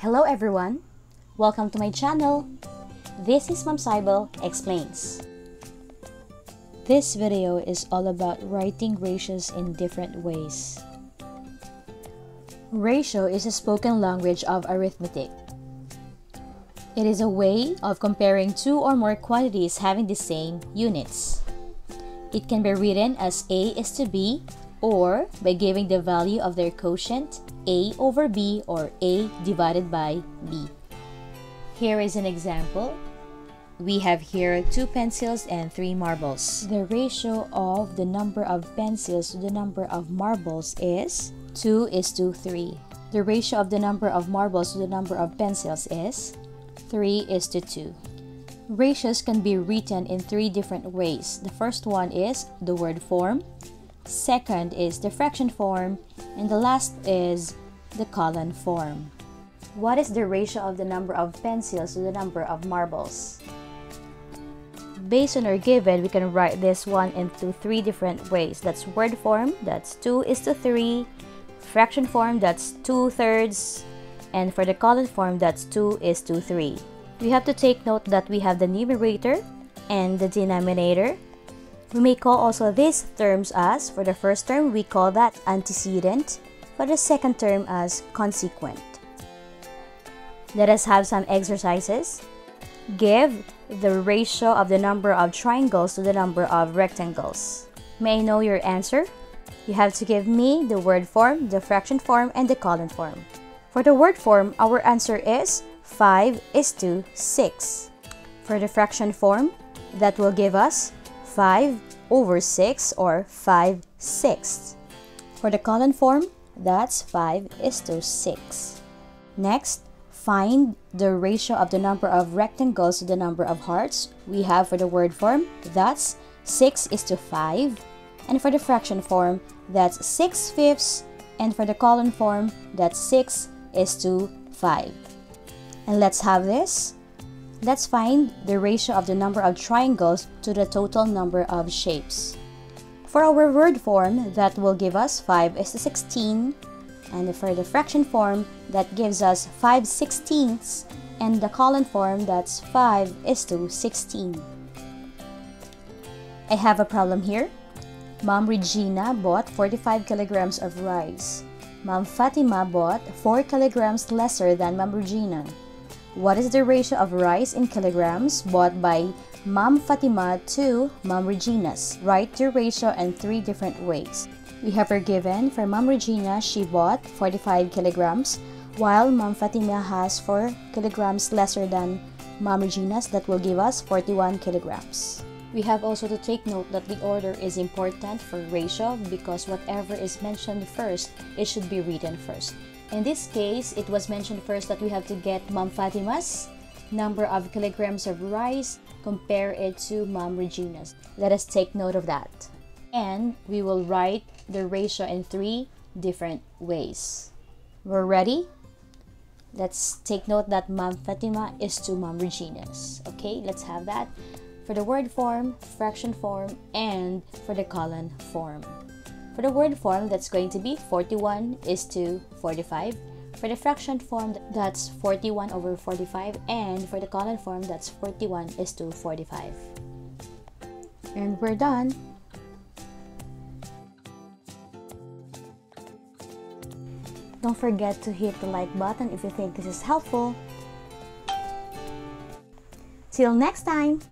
Hello everyone! Welcome to my channel! This is Ma'am Sybel Explains. This video is all about writing ratios in different ways. Ratio is a spoken language of arithmetic. It is a way of comparing two or more quantities having the same units. It can be written as A is to B, or by giving the value of their quotient, A over B or A divided by B. Here is an example. We have here 2 pencils and 3 marbles. The ratio of the number of pencils to the number of marbles is 2:3. The ratio of the number of marbles to the number of pencils is 3:2. Ratios can be written in 3 different ways. The first one is the word form. Second is the fraction form, and the last is the column form. What is the ratio of the number of pencils to the number of marbles? Based on our given, we can write this one into 3 different ways. That's word form, that's 2:3, fraction form, that's 2/3, and for the column form, that's 2:3. We have to take note that we have the numerator and the denominator. We may call also these terms as, for the first term, we call that antecedent, for the second term as consequent. Let us have some exercises. Give the ratio of the number of triangles to the number of rectangles. May I know your answer? You have to give me the word form, the fraction form, and the column form. For the word form, our answer is 5:6. For the fraction form, that will give us 5/6 or 5/6. For the column form, that's 5:6. Next, find the ratio of the number of rectangles to the number of hearts. We have for the word form, that's 6:5. And for the fraction form, that's 6/5. And for the column form, that's 6:5. And let's have this. Let's find the ratio of the number of triangles to the total number of shapes. For our word form, that will give us 5:16. And for the fraction form, that gives us 5/16. And the column form, that's 5:16. I have a problem here. Ma'am Regina bought 45 kilograms of rice. Ma'am Fatima bought 4 kilograms lesser than Ma'am Regina. What is the ratio of rice in kilograms bought by Ma'am Fatima to Ma'am Regina's? Write your ratio in 3 different ways. We have her given. For Ma'am Regina, she bought 45 kilograms, while Ma'am Fatima has 4 kilograms lesser than Ma'am Regina's. That will give us 41 kilograms. We have also to take note that the order is important for ratio because whatever is mentioned first, it should be written first. In this case, it was mentioned first that we have to get Ma'am Fatima's number of kilograms of rice, compare it to Ma'am Regina's. Let us take note of that. And we will write the ratio in 3 different ways. We're ready? Let's take note that Ma'am Fatima is to Ma'am Regina's. Okay, let's have that. For the word form, fraction form, and for the column form. For the word form, that's going to be 41:45. For the fraction form, that's 41/45. And for the column form, that's 41:45. And we're done. Don't forget to hit the like button if you think this is helpful. Till next time!